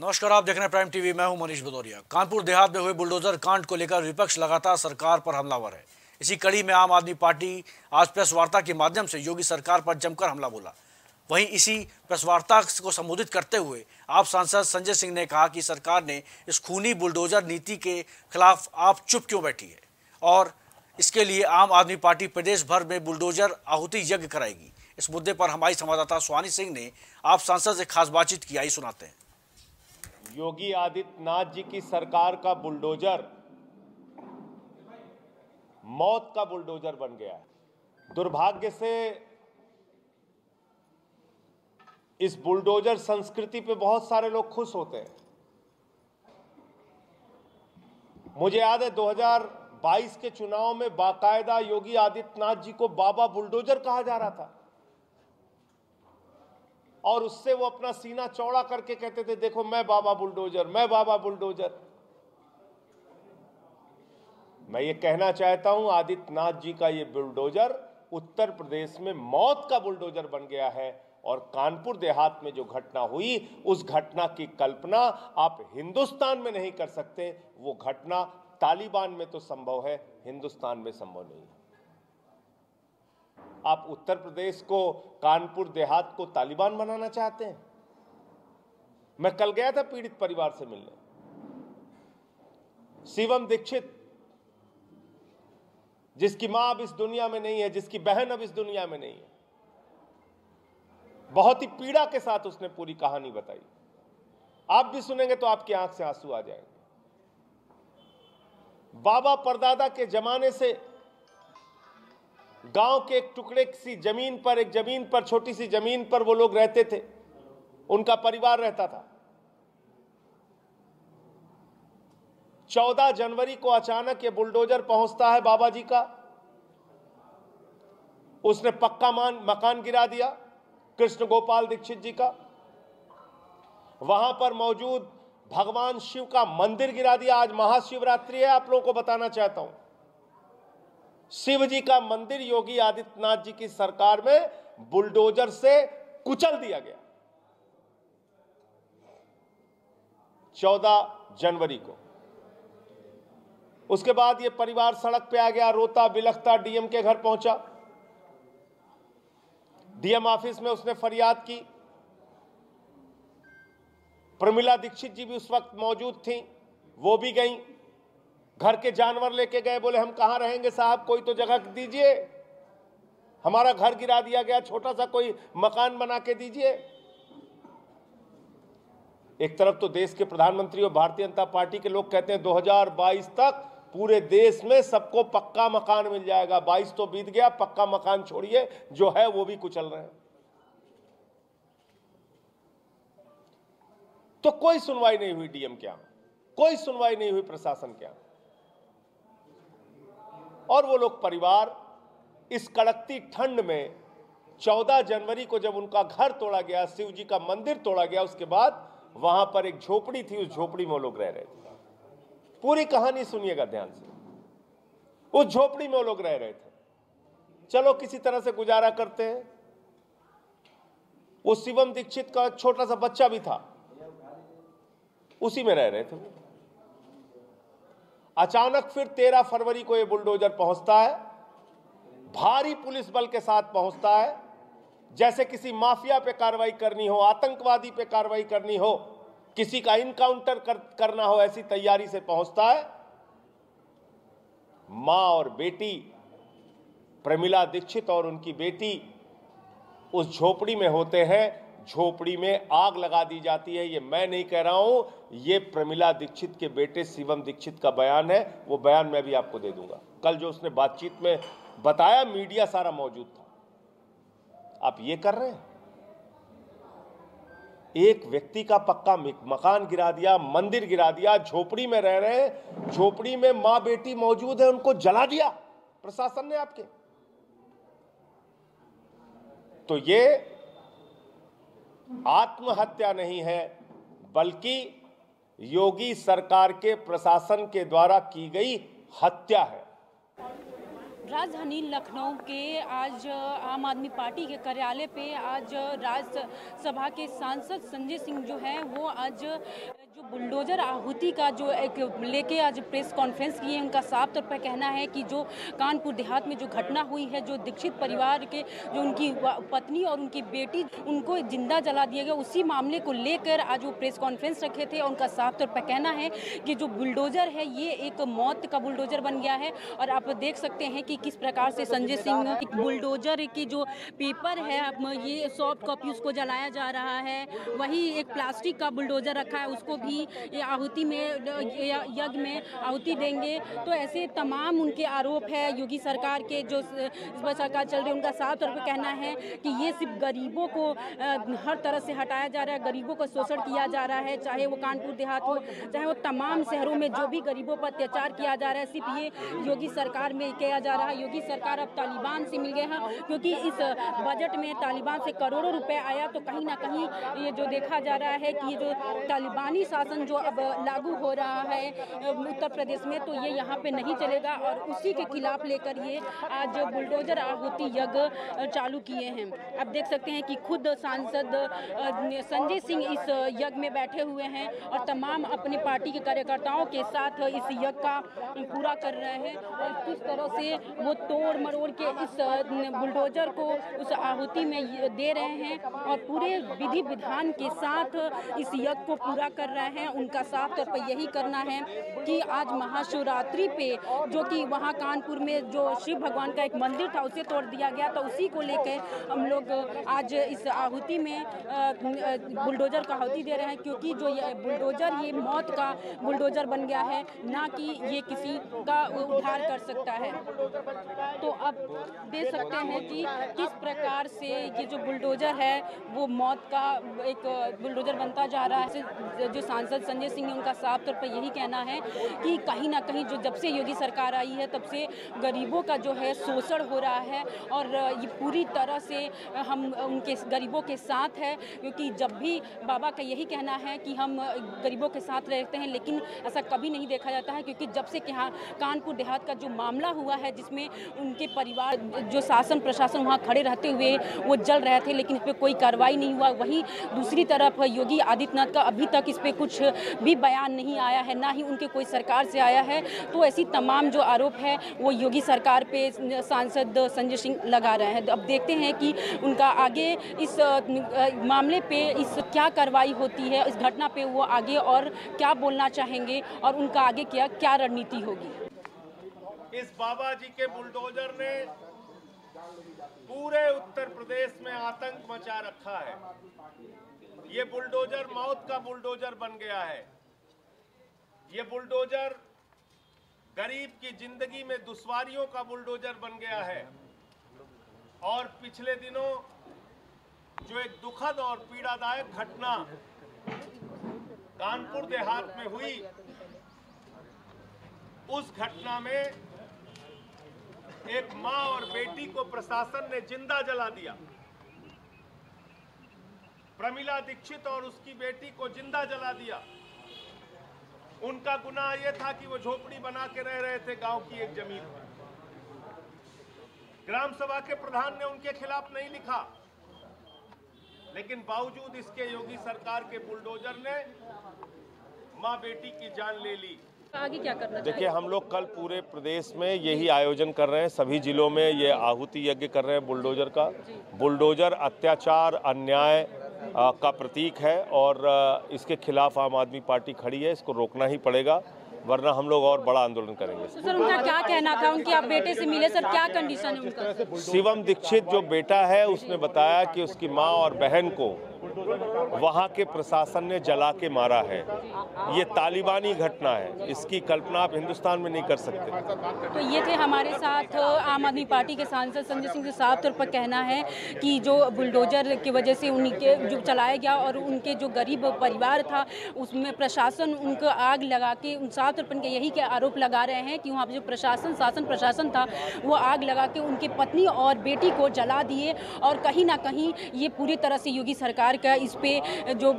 नमस्कार, आप देख रहे हैं प्राइम टीवी। मैं हूं मनीष भदौरिया। कानपुर देहात में हुए बुलडोजर कांड को लेकर विपक्ष लगातार सरकार पर हमलावर है। इसी कड़ी में आम आदमी पार्टी आज प्रेस वार्ता के माध्यम से योगी सरकार पर जमकर हमला बोला। वहीं इसी प्रेस वार्ता को संबोधित करते हुए आप सांसद संजय सिंह ने कहा कि सरकार ने इस खूनी बुलडोजर नीति के खिलाफ आप चुप क्यों बैठी है और इसके लिए आम आदमी पार्टी प्रदेश भर में बुलडोजर आहुति यज्ञ कराएगी। इस मुद्दे पर हमारी संवाददाता सुहानी सिंह ने आप सांसद से खास बातचीत की, आई सुनाते हैं। योगी आदित्यनाथ जी की सरकार का बुलडोजर मौत का बुलडोजर बन गया है। दुर्भाग्य से इस बुलडोजर संस्कृति पे बहुत सारे लोग खुश होते हैं। मुझे याद है 2022 के चुनाव में बाकायदा योगी आदित्यनाथ जी को बाबा बुलडोजर कहा जा रहा था और उससे वो अपना सीना चौड़ा करके कहते थे, देखो मैं बाबा बुलडोजर, मैं बाबा बुलडोजर। मैं ये कहना चाहता हूं आदित्यनाथ जी का ये बुलडोजर उत्तर प्रदेश में मौत का बुलडोजर बन गया है और कानपुर देहात में जो घटना हुई उस घटना की कल्पना आप हिंदुस्तान में नहीं कर सकते। वो घटना तालिबान में तो संभव है, हिंदुस्तान में संभव नहीं है। आप उत्तर प्रदेश को, कानपुर देहात को तालिबान बनाना चाहते हैं। मैं कल गया था पीड़ित परिवार से मिलने। शिवम दीक्षित, जिसकी मां अब इस दुनिया में नहीं है, जिसकी बहन अब इस दुनिया में नहीं है, बहुत ही पीड़ा के साथ उसने पूरी कहानी बताई। आप भी सुनेंगे तो आपकी आंख से आंसू आ जाएंगे। बाबा परदादा के जमाने से गांव के एक टुकड़े सी जमीन पर, एक जमीन पर, छोटी सी जमीन पर वो लोग रहते थे, उनका परिवार रहता था। 14 जनवरी को अचानक ये बुलडोजर पहुंचता है बाबा जी का। उसने पक्का मकान गिरा दिया कृष्ण गोपाल दीक्षित जी का। वहां पर मौजूद भगवान शिव का मंदिर गिरा दिया। आज महाशिवरात्रि है, आप लोगों को बताना चाहता हूं, शिव जी का मंदिर योगी आदित्यनाथ जी की सरकार में बुलडोजर से कुचल दिया गया 14 जनवरी को। उसके बाद ये परिवार सड़क पे आ गया, रोता बिलखता डीएम के घर पहुंचा। डीएम ऑफिस में उसने फरियाद की। प्रमिला दीक्षित जी भी उस वक्त मौजूद थीं, वो भी गईं। घर के जानवर लेके गए, बोले हम कहाँ रहेंगे साहब, कोई तो जगह दीजिए, हमारा घर गिरा दिया गया, छोटा सा कोई मकान बना के दीजिए। एक तरफ तो देश के प्रधानमंत्री और भारतीय जनता पार्टी के लोग कहते हैं 2022 तक पूरे देश में सबको पक्का मकान मिल जाएगा। 22 तो बीत गया, पक्का मकान छोड़िए, जो है वो भी कुचल रहे हैं। तो कोई सुनवाई नहीं हुई डीएम के यहाँ, कोई सुनवाई नहीं हुई प्रशासन के यहाँ। और वो लोग परिवार इस कड़कती ठंड में 14 जनवरी को जब उनका घर तोड़ा गया, शिव जी का मंदिर तोड़ा गया, उसके बाद वहां पर एक झोपड़ी थी, उस झोपड़ी में वो लोग रह रहे थे। पूरी कहानी सुनिएगा ध्यान से। उस झोपड़ी में वो लोग रह रहे थे, चलो किसी तरह से गुजारा करते हैं। वो शिवम दीक्षित का एक छोटा सा बच्चा भी था, उसी में रह रहे थे। अचानक फिर 13 फरवरी को यह बुलडोजर पहुंचता है, भारी पुलिस बल के साथ पहुंचता है, जैसे किसी माफिया पे कार्रवाई करनी हो, आतंकवादी पे कार्रवाई करनी हो, किसी का इनकाउंटर करना हो, ऐसी तैयारी से पहुंचता है। मां और बेटी प्रमिला दीक्षित और उनकी बेटी उस झोपड़ी में होते हैं। झोपड़ी में आग लगा दी जाती है। ये मैं नहीं कह रहा हूं, ये प्रमिला दीक्षित के बेटे शिवम दीक्षित का बयान है। वो बयान मैं भी आपको दे दूंगा। कल जो उसने बातचीत में बताया, मीडिया सारा मौजूद था। आप ये कर रहे हैं, एक व्यक्ति का पक्का मकान गिरा दिया, मंदिर गिरा दिया, झोपड़ी में रह रहे हैं, झोपड़ी में माँ बेटी मौजूद है, उनको जला दिया प्रशासन ने आपके। तो ये आत्महत्या नहीं है, बल्कि योगी सरकार के प्रशासन के द्वारा की गई हत्या है। राजधानी लखनऊ के आज आम आदमी पार्टी के कार्यालय पे आज राज्यसभा के सांसद संजय सिंह जो हैं वो आज जो बुलडोजर आहूति का जो एक लेके आज प्रेस कॉन्फ्रेंस की है। उनका साफ तौर पर कहना है कि जो कानपुर देहात में जो घटना हुई है, जो दीक्षित परिवार के जो उनकी पत्नी और उनकी बेटी उनको जिंदा जला दिया गया, उसी मामले को लेकर आज वो प्रेस कॉन्फ्रेंस रखे थे। उनका साफ तौर पर कहना है कि जो बुलडोजर है ये एक मौत का बुलडोजर बन गया है और आप देख सकते हैं कि किस प्रकार से संजय सिंह बुलडोजर की जो पेपर है ये सॉफ्ट कॉपी उसको जलाया जा रहा है। वही एक प्लास्टिक का बुलडोजर रखा है उसको भी ये आहुति में यज्ञ में आहुति देंगे। तो ऐसे तमाम उनके आरोप है योगी सरकार के जो इस बार सरकार चल रही है। उनका साफ तौर पर कहना है कि ये सिर्फ गरीबों को हर तरह से हटाया जा रहा है, गरीबों का शोषण किया जा रहा है, चाहे वो कानपुर देहात हो चाहे वो तमाम शहरों में जो भी गरीबों पर अत्याचार किया जा रहा है सिर्फ ये योगी सरकार में किया जा रहा है। योगी सरकार अब तालिबान से मिल गए हैं क्योंकि इस बजट में तालिबान से करोड़ों रुपए आया। तो कहीं ना कहीं ये जो देखा जा रहा है कि जो तालिबानी शासन जो अब लागू हो रहा है उत्तर प्रदेश में, तो ये यहाँ पे नहीं चलेगा और उसी के खिलाफ लेकर ये आज बुलडोजर आहूति यज्ञ चालू किए हैं। अब देख सकते हैं कि खुद सांसद संजय सिंह इस यज्ञ में बैठे हुए हैं और तमाम अपने पार्टी के कार्यकर्ताओं के साथ इस यज्ञ का पूरा कर रहे हैं और किस तरह से वो तोड़ मरोड़ के इस बुलडोजर को उस आहूति में दे रहे हैं और पूरे विधि विधान के साथ इस यज्ञ को पूरा कर रहे हैं। उनका साफ तौर पर यही करना है कि आज महाशिवरात्रि पे जो कि वहाँ कानपुर में जो शिव भगवान का एक मंदिर था उसे तोड़ दिया गया, तो उसी को लेकर हम लोग आज इस आहूति में बुलडोजर का आहूति दे रहे हैं क्योंकि जो ये बुलडोजर ये मौत का बुलडोजर बन गया है, ना कि ये किसी का उद्धार कर सकता है। तो अब देख सकते हैं कि किस प्रकार से ये जो बुलडोजर है वो मौत का एक बुलडोजर बनता जा रहा है। जो सांसद संजय सिंह है उनका साफ तौर पर यही कहना है कि कहीं ना कहीं जो जब से योगी सरकार आई है तब से गरीबों का जो है शोषण हो रहा है और ये पूरी तरह से हम उनके गरीबों के साथ है क्योंकि जब भी बाबा का यही कहना है कि हम गरीबों के साथ रहते हैं, लेकिन ऐसा कभी नहीं देखा जाता है क्योंकि जब से कानपुर देहात का जो मामला हुआ है जिसमें उनके परिवार जो शासन प्रशासन वहाँ खड़े रहते हुए वो जल रहे थे लेकिन इस पर कोई कार्रवाई नहीं हुआ। वहीं दूसरी तरफ योगी आदित्यनाथ का अभी तक इस पर कुछ भी बयान नहीं आया है, ना ही उनके कोई सरकार से आया है। तो ऐसी तमाम जो आरोप है वो योगी सरकार पे सांसद संजय सिंह लगा रहे हैं। अब देखते हैं कि उनका आगे इस मामले पर इस क्या कार्रवाई होती है, इस घटना पर वो आगे और क्या बोलना चाहेंगे और उनका आगे क्या रणनीति होगी। इस बाबा जी के बुलडोजर ने पूरे उत्तर प्रदेश में आतंक मचा रखा है। ये बुलडोजर मौत का बुलडोजर बन गया है। ये बुलडोजर गरीब की जिंदगी में दुश्वारियों का बुलडोजर बन गया है। और पिछले दिनों जो एक दुखद और पीड़ादायक घटना कानपुर देहात में हुई, उस घटना में एक माँ और बेटी को प्रशासन ने जिंदा जला दिया। प्रमिला दीक्षित और उसकी बेटी को जिंदा जला दिया। उनका गुनाह यह था कि वो झोपड़ी बना के रह रहे थे गांव की एक जमीन पर। ग्राम सभा के प्रधान ने उनके खिलाफ नहीं लिखा, लेकिन बावजूद इसके योगी सरकार के बुलडोजर ने माँ बेटी की जान ले ली। आगे क्या करना? देखिए, हम लोग कल पूरे प्रदेश में यही आयोजन कर रहे हैं, सभी जिलों में ये आहूति यज्ञ कर रहे हैं बुलडोजर का। बुलडोजर अत्याचार अन्याय का प्रतीक है और इसके खिलाफ आम आदमी पार्टी खड़ी है। इसको रोकना ही पड़ेगा, वरना हम लोग और बड़ा आंदोलन करेंगे। तो सर, उनका क्या कहना था? उनके आप बेटे से मिले सर, क्या कंडीशन है उनका? शिवम दीक्षित जो बेटा है उसने बताया कि उसकी माँ और बहन को वहाँ के प्रशासन ने जला के मारा है। ये तालिबानी घटना है, इसकी कल्पना आप हिंदुस्तान में नहीं कर सकते। तो ये थे हमारे साथ आम आदमी पार्टी के सांसद संजय सिंह। साफ तौर पर कहना है कि जो बुलडोजर की वजह से उनके जो चलाया गया और उनके जो गरीब परिवार था उसमें प्रशासन उनको आग लगा के उन साफ तौर पर उनके यही के आरोप लगा रहे हैं कि वहाँ पर जो शासन प्रशासन था वो आग लगा के उनकी पत्नी और बेटी को जला दिए और कहीं ना कहीं ये पूरी तरह से योगी सरकार का इस पर जो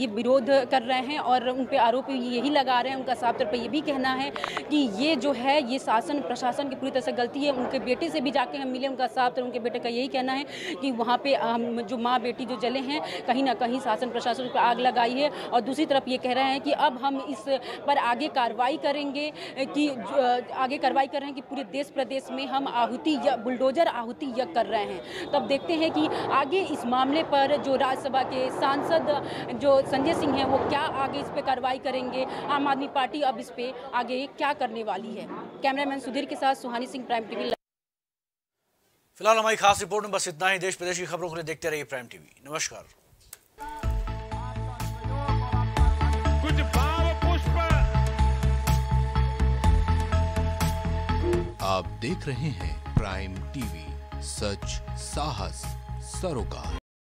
ये विरोध कर रहे हैं और उन पर आरोप यही लगा रहे हैं। उनका साफ तौर पर यह भी कहना है कि ये जो है ये शासन प्रशासन की पूरी तरह से गलती है। उनके बेटे से भी जाके हम मिले, उनका साफ तौर उनके बेटे का यही कहना है कि वहाँ पे जो माँ बेटी जो जले हैं कहीं ना कहीं शासन प्रशासन पर आग लगाई है। और दूसरी तरफ ये कह रहे हैं कि अब हम इस पर आगे कार्रवाई करेंगे कि आगे कार्रवाई कर रहे हैं कि पूरे देश प्रदेश में हम आहुति या बुलडोजर आहुति यज्ञ कर रहे हैं। तब देखते हैं कि आगे इस मामले पर जो राज्यसभा के सांसद जो संजय सिंह हैं वो क्या आगे इस पर कार्रवाई करेंगे, आम आदमी पार्टी अब इस पर आगे क्या करने वाली है। कैमरामैन सुधीर के साथ सुहानी सिंह, प्राइम टीवी। फिलहाल हमारी खास रिपोर्ट में बस इतना ही। देश प्रदेश की खबरों के लिए देखते रहिए प्राइम टीवी। नमस्कार। कुछ भाव पुष्प आप देख रहे हैं प्राइम टीवी, सच साहस सरोकार।